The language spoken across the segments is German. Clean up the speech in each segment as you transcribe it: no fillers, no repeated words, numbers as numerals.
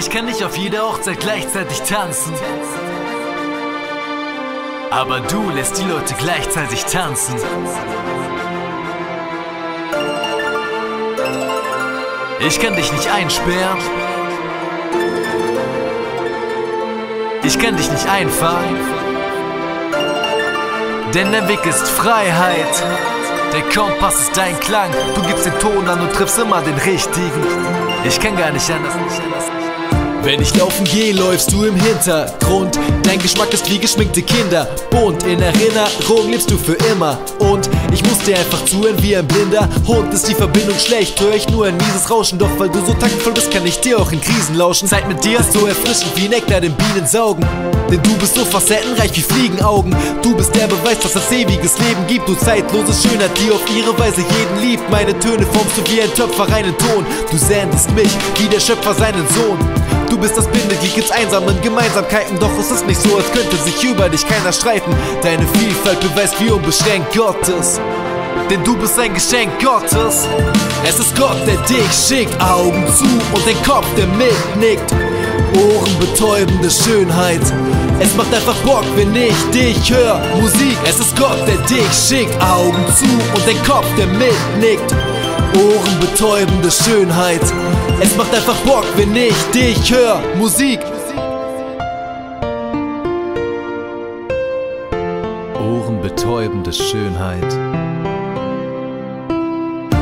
Ich kann nicht auf jeder Hochzeit gleichzeitig tanzen. Aber du lässt die Leute gleichzeitig tanzen. Ich kann dich nicht einsperren. Ich kann dich nicht einfangen. Denn der Weg ist Freiheit. Der Kompass ist dein Klang. Du gibst den Ton an und triffst immer den richtigen. Ich kann gar nicht anders. Wenn ich laufen gehe, läufst du im Hintergrund. Dein Geschmack ist wie geschminkte Kinder. Bunt in Erinnerung lebst du für immer. Und ich muss dir einfach zuhören wie ein blinder Hund. Ist die Verbindung schlecht, höre ich nur ein mieses Rauschen. Doch weil du so taktvoll bist, kann ich dir auch in Krisen lauschen. Zeit mit dir ist so erfrischend wie Nektar den Bienen saugen. Denn du bist so facettenreich wie Fliegenaugen. Du bist der Beweis, dass es ewiges Leben gibt. Du zeitlose Schönheit, die auf ihre Weise jeden liebt. Meine Töne formst du wie ein Töpfer reinen Ton. Du sendest mich wie der Schöpfer seinen Sohn. Du bist das Bindeglied ins einsamen Gemeinsamkeiten. Doch es ist nicht so, als könnte sich über dich keiner streiten. Deine Vielfalt beweist, wie unbeschränkt Gott ist. Denn du bist ein Geschenk Gottes. Es ist Gott, der dich schickt. Augen zu und den Kopf, der mitnickt. Ohrenbetäubende Schönheit. Es macht einfach Bock, wenn ich dich höre. Musik. Es ist Gott, der dich schickt. Augen zu und den Kopf, der mitnickt. Ohrenbetäubende Schönheit. Es macht einfach Bock, wenn ich dich höre. Musik. Ohrenbetäubende Schönheit.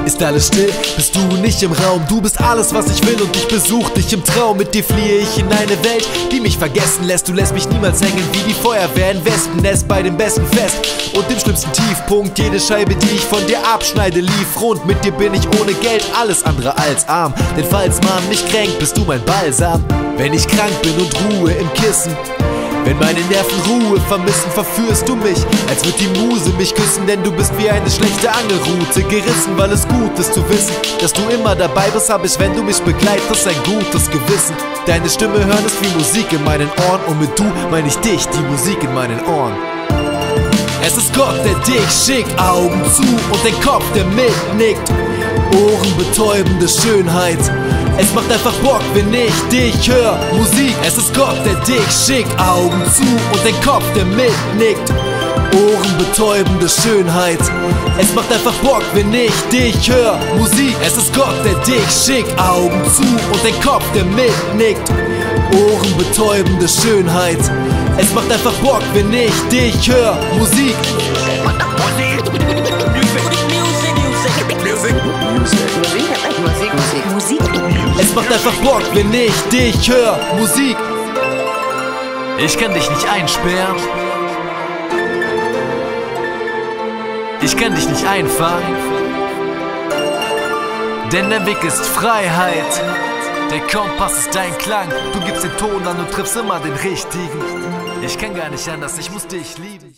Ist alles still, bist du nicht im Raum. Du bist alles, was ich will und ich besuch dich im Traum. Mit dir fliehe ich in eine Welt, die mich vergessen lässt. Du lässt mich niemals hängen wie die Feuerwehr in Wespennest. Bei dem besten Fest und dem schlimmsten Tiefpunkt. Jede Scheibe, die ich von dir abschneide, lief rund. Mit dir bin ich ohne Geld, alles andere als arm. Denn falls man mich kränkt, bist du mein Balsam. Wenn ich krank bin und ruhe im Kissen, wenn meine Nerven Ruhe vermissen, verführst du mich, als wird die Muse mich küssen. Denn du bist wie eine schlechte Angelrute, gerissen, weil es gut ist zu wissen, dass du immer dabei bist, hab ich, wenn du mich begleitest, ein gutes Gewissen. Deine Stimme hören ist wie Musik in meinen Ohren. Und mit du meine ich dich, die Musik in meinen Ohren. Es ist Gott, der dich schickt, Augen zu und den Kopf, der mitnickt. Ohrenbetäubende Schönheit. Es macht einfach Bock, wenn ich dich höre. Musik. Es ist Gott, der dich schickt. Augen zu und den Kopf, der mitnickt. Ohrenbetäubende Schönheit. Es macht einfach Bock, wenn ich dich höre. Musik. Es ist Gott, der dich schickt. Augen zu und den Kopf, der mitnickt. Ohrenbetäubende Schönheit. Es macht einfach Bock, wenn ich dich höre. Musik. Es macht einfach Bock, wenn ich dich höre. Musik. Ich kann dich nicht einsperren. Ich kann dich nicht einfangen. Denn der Weg ist Freiheit. Der Kompass ist dein Klang. Du gibst den Ton an und triffst immer den richtigen. Ich kann gar nicht anders, ich muss dich lieben.